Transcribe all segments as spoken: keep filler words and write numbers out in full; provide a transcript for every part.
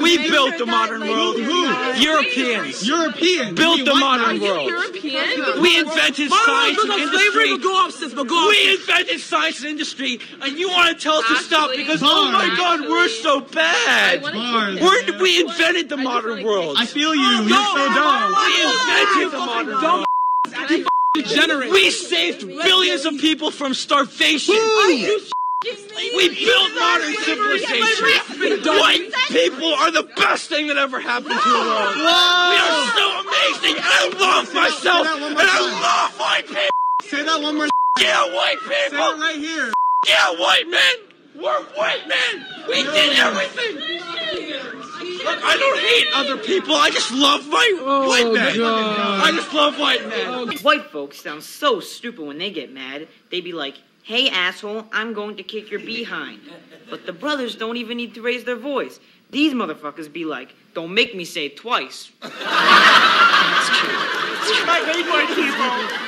We built the modern world. Who? Europeans. Europeans. Built the modern world. We invented science and industry. We invented science and industry, and you want to tell us to stop because, oh my God, we're so bad. We're, we invented the modern world. I feel you. You're so dumb. We invented the modern world. Degenerate. We saved billions of people from starvation. We built modern civilization. White people are the best thing that ever happened to the world. We are so amazing. I love myself, and I love white people. Say that one more. Yeah, white people. Say it right here. Yeah, white men. We're white men. We did everything. Look, I don't hate other people. I just love my oh, white men. God. I just love white men. White folks sound so stupid when they get mad. They be like, hey, asshole, I'm going to kick your behind. But the brothers don't even need to raise their voice. These motherfuckers be like, don't make me say it twice. That's cute. That's cute. I hate white people.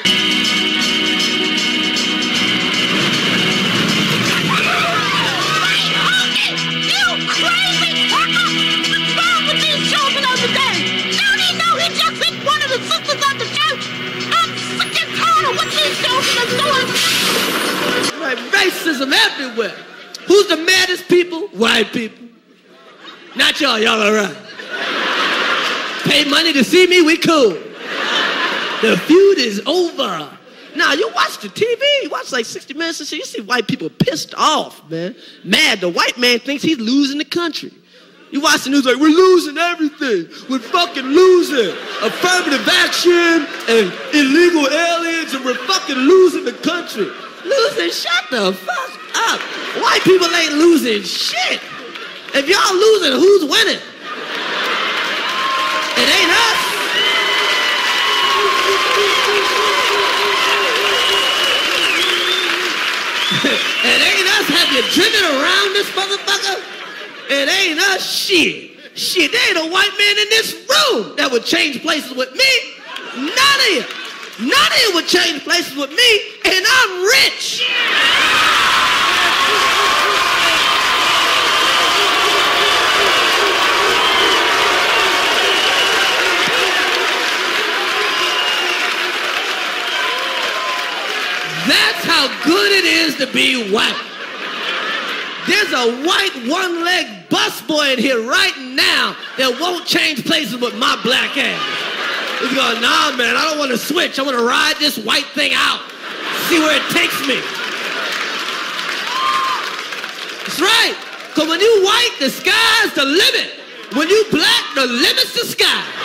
Right, racism everywhere. Who's the maddest people? White people. Not y'all, y'all are right. Pay money to see me, we cool. The feud is over. Now, you watch the T V, you watch like sixty minutes and shit, you see white people pissed off, man. Mad, the white man thinks he's losing the country. You watch the news like, we're losing everything. We're fucking losing. Affirmative action and illegal aliens, and we're fucking losing the country. Losing? Shut the fuck up. White people ain't losing shit. If y'all losing, who's winning? It ain't us. It ain't us. Have you driven around this motherfucker? It ain't us, shit. Shit, there ain't a white man in this room that would change places with me. None of you. None of you would change places with me, and I'm rich. That's how good it is to be white. There's a white one-legged busboy in here right now that won't change places with my black ass. He's going, nah, man, I don't want to switch. I want to ride this white thing out, see where it takes me. That's right. Because when you white, the sky's the limit. When you black, the limit's the sky.